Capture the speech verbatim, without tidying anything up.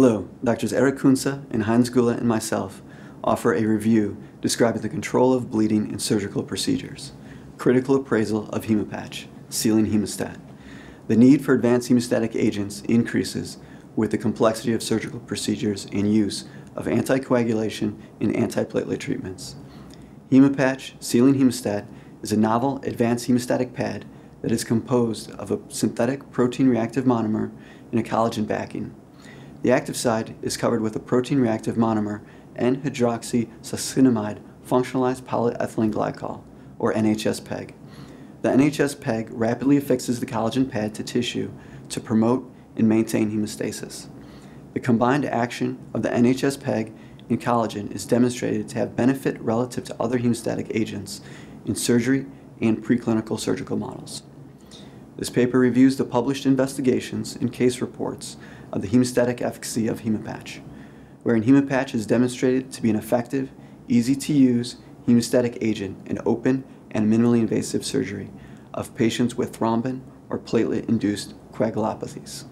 Hello, Doctors Eric Kunze and Heinz Gulle and myself offer a review describing the control of bleeding in surgical procedures, critical appraisal of HEMOPATCH, sealing hemostat. The need for advanced hemostatic agents increases with the complexity of surgical procedures and use of anticoagulation and antiplatelet treatments. HEMOPATCH, sealing hemostat, is a novel advanced hemostatic pad that is composed of a synthetic protein-reactive monomer and a collagen backing. The active side is covered with a protein-reactive monomer, N hydroxysuccinimide functionalized polyethylene glycol, or N H S PEG. The N H S PEG rapidly affixes the collagen pad to tissue to promote and maintain hemostasis. The combined action of the N H S PEG and collagen is demonstrated to have benefit relative to other hemostatic agents in surgery and preclinical surgical models. This paper reviews the published investigations and case reports of the hemostatic efficacy of HEMOPATCH, wherein HEMOPATCH is demonstrated to be an effective, easy-to-use hemostatic agent in open and minimally invasive surgery of patients with thrombin or platelet-induced coagulopathies.